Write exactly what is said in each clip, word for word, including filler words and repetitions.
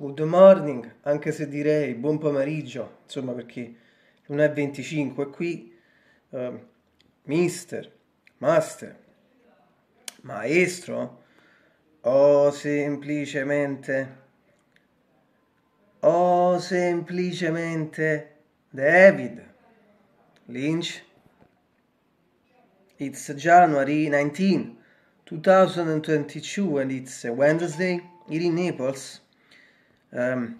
Good morning, anche se direi buon pomeriggio, insomma, perché l'una e venticinque qui, eh, mister, master, maestro, o semplicemente, o semplicemente David Lynch. It's January nineteenth, two thousand twenty-two, and it's Wednesday here in Naples. Um,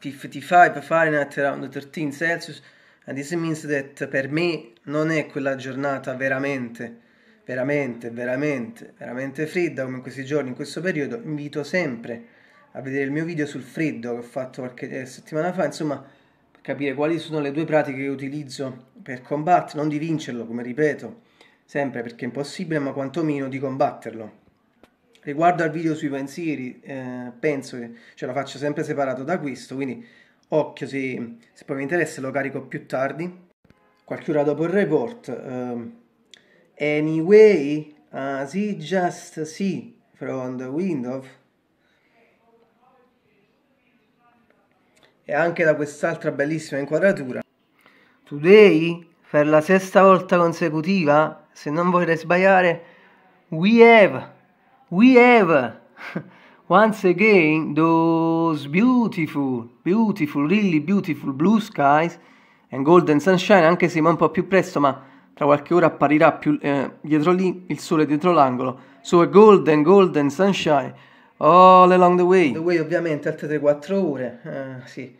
fifty-five Fahrenheit, around thirteen Celsius, and this means that per me non è quella giornata veramente, veramente, veramente, veramente fredda come in questi giorni, in questo periodo. Invito sempre a vedere il mio video sul freddo che ho fatto qualche settimana fa, insomma, per capire quali sono le due pratiche che utilizzo per combattere, non di vincerlo, come ripeto sempre perché è impossibile, ma quantomeno di combatterlo. Riguardo al video sui pensieri, eh, penso che ce la faccio sempre separato da questo, quindi occhio, se, se poi mi interessa lo carico più tardi, qualche ora dopo il report. Um, anyway, as he just see from the window. E anche da quest'altra bellissima inquadratura. Today, per la sesta volta consecutiva, se non vorrei sbagliare, we have... We have, once again, those beautiful, beautiful, really beautiful blue skies and golden sunshine, anche se è un po' più presto, ma tra qualche ora apparirà più, eh, dietro lì, il sole dietro l'angolo. So a golden, golden sunshine all along the way. The way, ovviamente, altre tre quattro ore, uh, sì.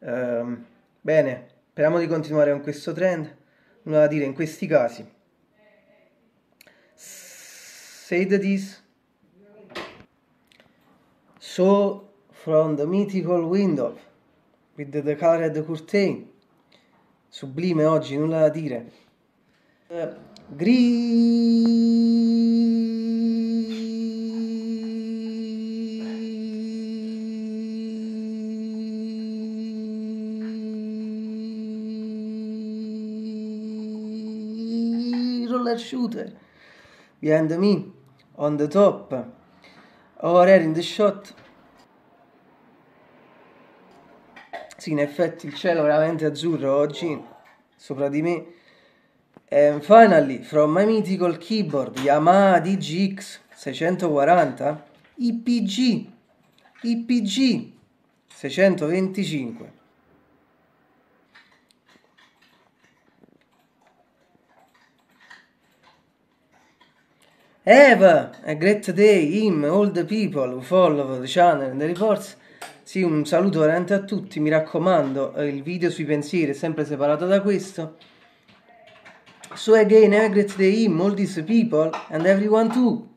Um, bene, speriamo di continuare con questo trend, nulla da dire in questi casi. Said this. So, from the mythical window, with the colored curtain, sublime oggi, nulla da dire. Uh, green roller shooter behind me. On the top, over there in the shot. Sì, in effetti il cielo è veramente azzurro oggi, sopra di me. And finally, from my mythical keyboard, Yamaha Digi X seicentoquaranta, I P G, I P G seicentoventicinque. Have a great day, him, all the people who follow the channel and the reports. Sì, un saluto veramente a tutti, mi raccomando, il video sui pensieri è sempre separato da questo. So again, have a great day, him, all these people and everyone too.